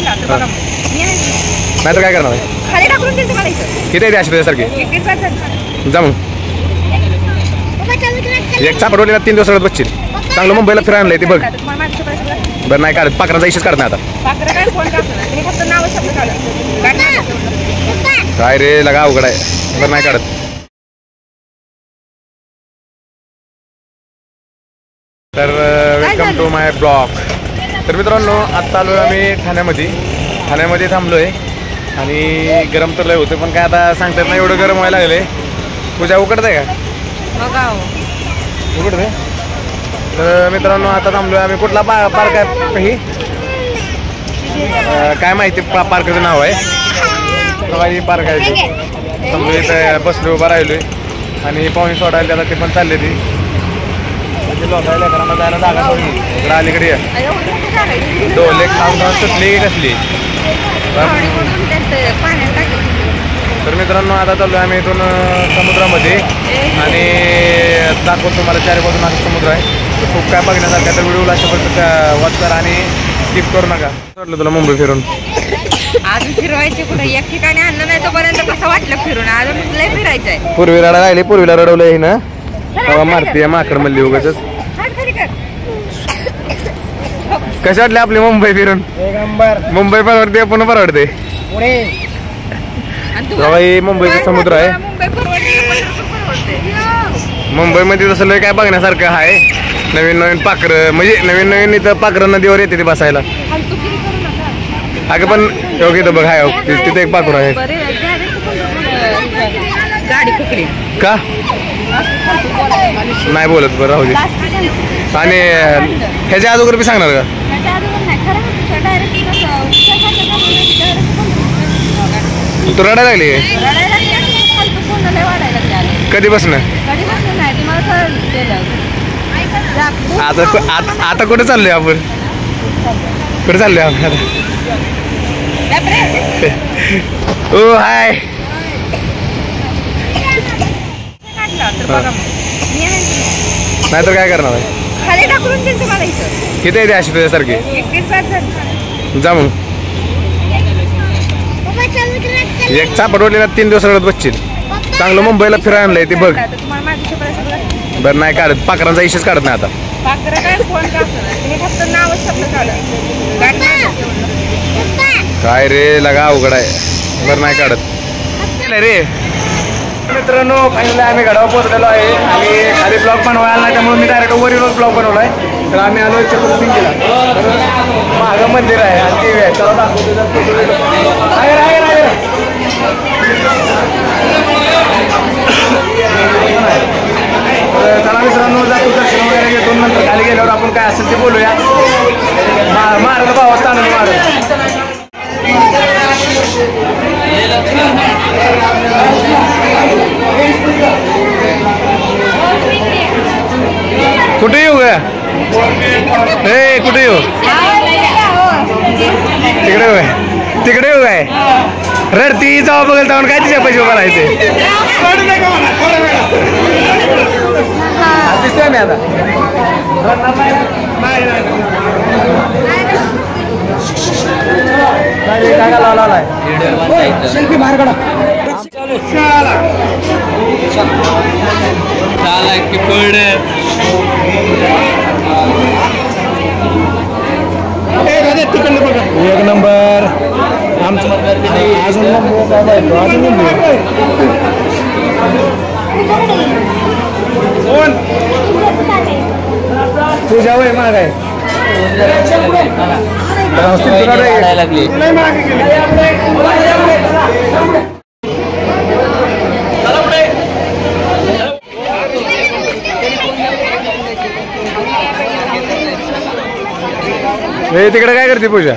नाही तर काय करणार खाली टाकून देते मला इथं किती आहे अशी त्यासारखी जा मग एक सापडवलेला 3 दिवस रडत बसशील चांगलं मुंबईला फिरायला आणलंय ते बघ बरं नाही काढत पाकराचा इशूच काढत नाही आता काय रे लगा अवघड आहे बरं नाही काढत तर वेलकम टू माय ब्लॉग तर मित्रांनो आत्ता आलो आम्ही ठाण्यामध्ये थांबलो आहे आणि गरम तर लय होतं पण काय आता सांगतात ना एवढं गरम व्हायला लागले पूजा उकडत आहे का उकडत आहे तर मित्रांनो आता थांबलो आम्ही कुठला पार्क आहे ही काय माहिती पार्कचं नाव आहे पार्क आहे थांबलो इथं बसलो उभा राहिलो आहे आणि पाहुणे सोडायला त्याला ते पण चालले ती लोकायला घरामध्ये जायला जागा सोडली अलीकडे डोले खाऊन खाऊन सुटली कसली तर मित्रांनो आता चाललो आम्ही इथून समुद्रामध्ये आणि दाखवतो तुम्हाला चारी बाजून असं समुद्र आहे खूप काय बघण्यासारखा तर व्हिडिओला अशा वाचणार आणि स्किप करू नका वाटलं तुला मुंबई फिरून अजून फिरवायची कुठे एक ठिकाणी आणलं नाही तोपर्यंत कसं वाटलं फिरून अजून लय फिरायचं आहे पूर्वीला राहिली पूर्वीला रडवलं आहे ना तेव्हा मारती माकड मल्ली उगाचच कसे वाटले आपले मुंबई फिरून मुंबई परवडते पुन्हा परवडते मुंबईचं समुद्र आहे मुंबईमध्ये तसं लय काय बघण्यासारखं आहे नवीन नवीन पाखरं म्हणजे नवीन नवीन इथं पाखरं नदीवर येते ते बसायला अगं पण योग्य बघ आहे तिथे एक पाखरं आहे का नाही बोलत बरं राहू दे आणि ह्याच्या अगोदर मी सांगणार का तू रडायला लागली कधी बसणं आता आता कुठे चाललोय आपण कुठे चाललोय आपण आता ओ हाय नाही तर काय करणार आहे खाली टाकून देते मला इथं किती आहे अशी त्याच्यासारखी जा मग एक सापडवलेला 3 दिवस रडत बसशील चांगलं मुंबईला फिरायला आणलंय ते बघ बरं नाही काढत पाकरांचा इशूच काढत नाही आता काय रे लगा अवघड आहे बरं नाही काढत रे मित्रांनो फायनली आम्ही घडावर पोहोचलेलो आहे आणि खाली ब्लॉग बनवायला नाही त्यामुळे मी डायरेक्ट वरीलच ब्लॉग बनवला आहे तर आम्ही आलो चतुर्सिंगीला मागं मंदिर आहे आणि देवी आहे त्याला दाखवतो चला मित्रांनो जातो दर्शन वगैरे घेतो नंतर खाली गेल्यावर आपण काय असेल ते बोलूया महाराज भावाचा आनंद महाराज कुठे येऊ ग हे कुठे येऊ तिकडे होय तिकडे येऊ काय रडती जाऊ बघेल जाऊन काय तिच्या पैसे भरायचे दिसतोय मी आता शिल्पी बाहेर काढा एक नंबर आमचं पूजा वय माग आहे हे तिकडे काय करते पूजा